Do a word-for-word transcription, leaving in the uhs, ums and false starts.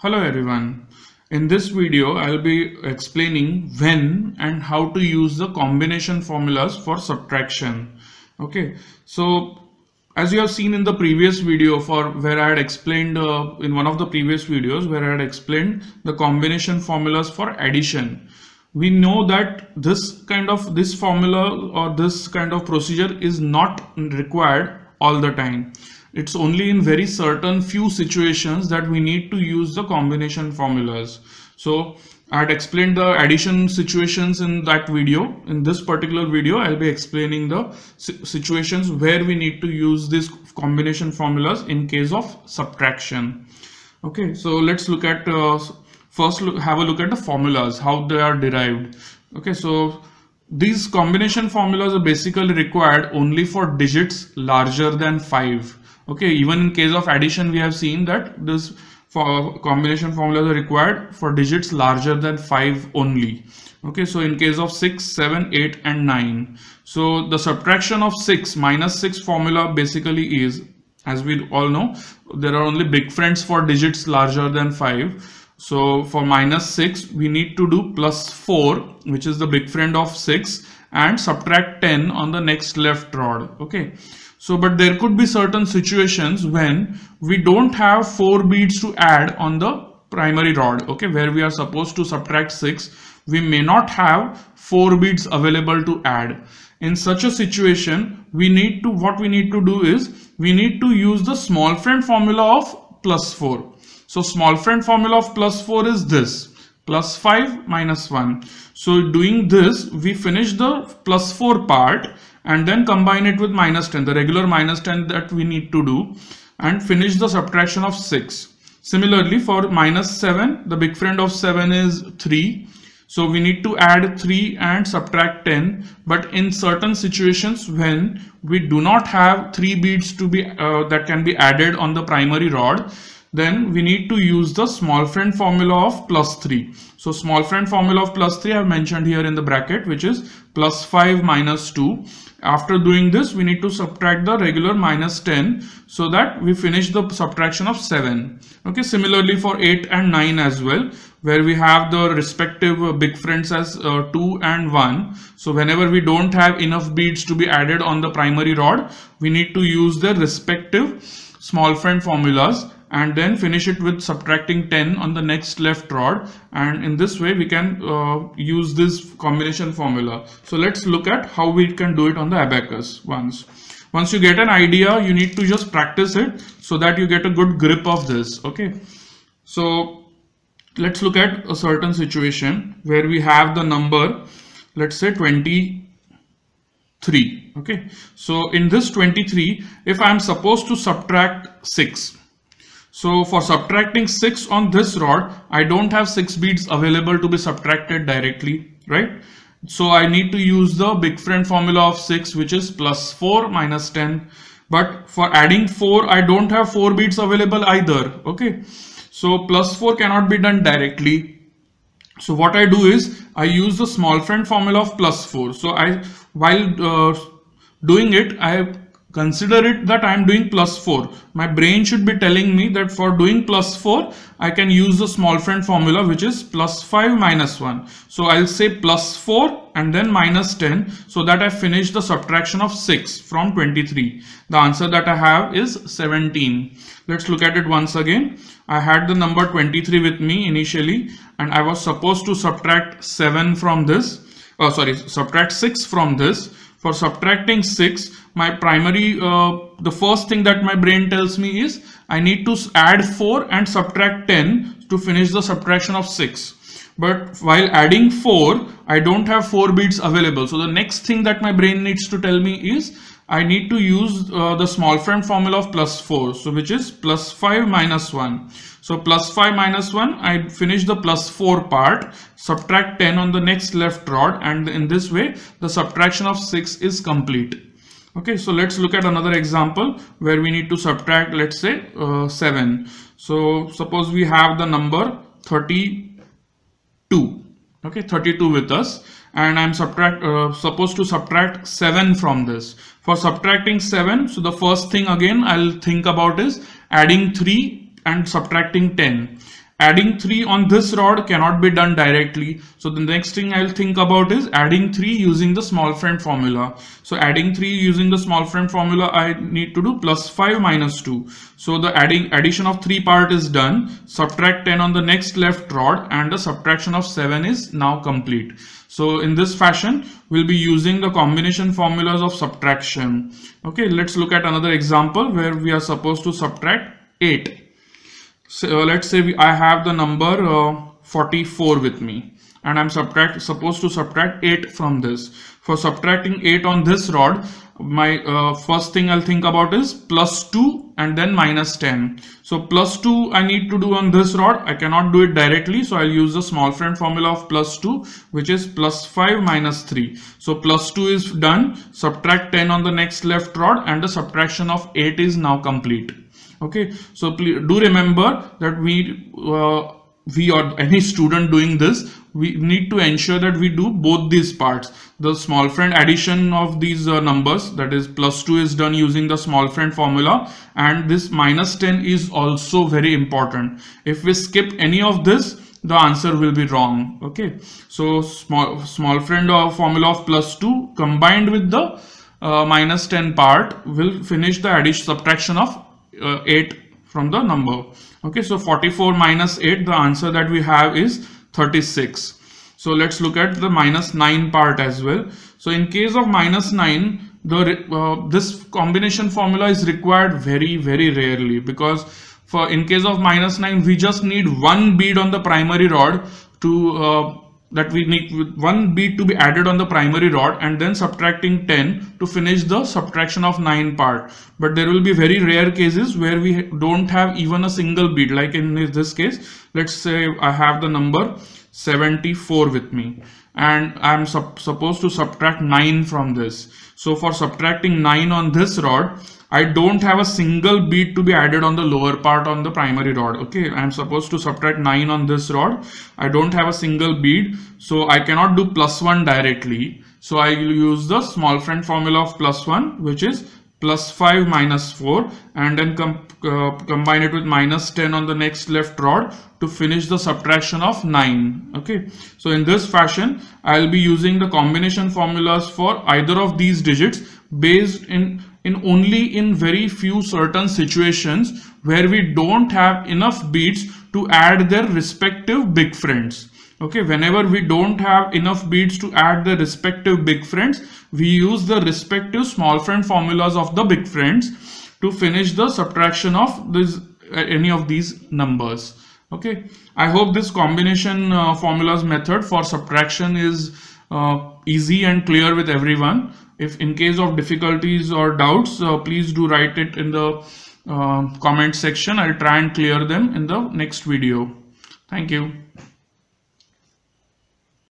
Hello everyone. In this video I will be explaining when and how to use the combination formulas for subtraction. Okay, so as you have seen in the previous video for where I had explained uh, in one of the previous videos where I had explained the combination formulas for addition, we know that this kind of this formula or this kind of procedure is not required all the time. It's only in very certain few situations that we need to use the combination formulas. So I had explained the addition situations in that video. In this particular video, I'll be explaining the situations where we need to use these combination formulas in case of subtraction. Okay, so let's look at uh, first look, have a look at the formulas, how they are derived. Okay, so these combination formulas are basically required only for digits larger than five. Okay, even in case of addition, we have seen that this for combination formulas are required for digits larger than five only. Okay, so in case of six, seven, eight and nine. So the subtraction of six, minus six formula basically is, as we all know, there are only big friends for digits larger than five. So for minus six, we need to do plus four, which is the big friend of six, and subtract ten on the next left rod. Okay. So, but there could be certain situations when we don't have four beads to add on the primary rod, okay, where we are supposed to subtract six. We may not have four beads available to add. In such a situation, we need to, what we need to do is, we need to use the small friend formula of plus four. So, small friend formula of plus four is this, plus five minus one. So, doing this, we finish the plus four part and then combine it with minus ten, the regular minus ten that we need to do, and finish the subtraction of six. Similarly, for minus seven, the big friend of seven is three. So we need to add three and subtract ten. But in certain situations when we do not have three beads to be uh, that can be added on the primary rod, then we need to use the small friend formula of plus three. So small friend formula of plus three I have mentioned here in the bracket, which is plus five minus two. After doing this, we need to subtract the regular minus ten so that we finish the subtraction of seven. Okay, similarly for eight and nine as well, where we have the respective big friends as uh, two and one. So whenever we don't have enough beads to be added on the primary rod, we need to use their respective small friend formulas and then finish it with subtracting ten on the next left rod, and in this way we can uh, use this combination formula. So let's look at how we can do it on the abacus once. Once you get an idea, you need to just practice it so that you get a good grip of this. Okay, so let's look at a certain situation where we have the number, let's say twenty-three. Okay, so in this twenty-three, if I am supposed to subtract six, so for subtracting six on this rod, I don't have six beads available to be subtracted directly, right? So I need to use the big friend formula of six, which is plus four minus ten. But for adding four, I don't have four beads available either, okay? So plus four cannot be done directly. So what I do is, I use the small friend formula of plus four. So I, while uh, doing it, I have consider it that I am doing plus four. My brain should be telling me that for doing plus four, I can use the small friend formula, which is plus five minus one. So I'll say plus four and then minus ten so that I finish the subtraction of six from twenty-three. The answer that I have is seventeen. Let's look at it once again. I had the number twenty-three with me initially, and I was supposed to subtract seven from this. Oh, sorry, subtract six from this. For subtracting six, my primary, uh, the first thing that my brain tells me is I need to add four and subtract ten to finish the subtraction of six. But while adding four, I don't have four beads available. So the next thing that my brain needs to tell me is I need to use uh, the small friend formula of plus four, so which is plus five minus one. So plus five minus one, I finish the plus four part, subtract ten on the next left rod, and in this way the subtraction of six is complete. Okay, so let's look at another example where we need to subtract, let's say uh, seven. So suppose we have the number thirty-two, okay, thirty-two with us, and I'm subtract uh, supposed to subtract seven from this. For subtracting seven, so the first thing again I'll think about is adding three and subtracting ten. Adding three on this rod cannot be done directly. So the next thing I'll think about is adding three using the small friend formula. So adding three using the small friend formula, I need to do plus five minus two. So the adding addition of three part is done. Subtract ten on the next left rod and the subtraction of seven is now complete. So in this fashion, we'll be using the combination formulas of subtraction. Okay, let's look at another example where we are supposed to subtract eight. So uh, let's say we, I have the number uh, forty-four with me and I'm subtract supposed to subtract eight from this. For subtracting eight on this rod, my uh, first thing I'll think about is plus two and then minus ten. So plus two I need to do on this rod. I cannot do it directly, so I'll use the small friend formula of plus two, which is plus five minus three. So plus two is done. Subtract ten on the next left rod and the subtraction of eight is now complete. Okay, so please do remember that we uh, we or any student doing this, we need to ensure that we do both these parts. The small friend addition of these uh, numbers, that is plus two, is done using the small friend formula, and this minus ten is also very important. If we skip any of this, the answer will be wrong. Okay, so small small friend or formula of plus two combined with the uh, minus ten part will finish the addition subtraction of Uh, eight from the number. Okay, so forty-four minus eight, the answer that we have is thirty-six. So let's look at the minus nine part as well. So in case of minus nine, the uh, this combination formula is required very very rarely, because for in case of minus nine, we just need one bead on the primary rod to uh, that we need one bead to be added on the primary rod and then subtracting ten to finish the subtraction of nine part. But there will be very rare cases where we don't have even a single bead, like in this case. Let's say I have the number seventy-four with me and I'm sup supposed to subtract nine from this. So for subtracting nine on this rod, I don't have a single bead to be added on the lower part on the primary rod. Okay, I'm supposed to subtract nine on this rod. I don't have a single bead, so I cannot do plus one directly. So I will use the small friend formula of plus one, which is plus five minus four, and then com uh, combine it with minus ten on the next left rod to finish the subtraction of nine. Okay, so in this fashion, I'll be using the combination formulas for either of these digits based in in only in very few certain situations where we don't have enough beads to add their respective big friends. Okay, whenever we don't have enough beads to add the respective big friends, we use the respective small friend formulas of the big friends to finish the subtraction of this any of these numbers. Okay, I hope this combination uh, formulas method for subtraction is uh, easy and clear with everyone. If in case of difficulties or doubts, uh, please do write it in the uh, comment section. I'll try and clear them in the next video. Thank you.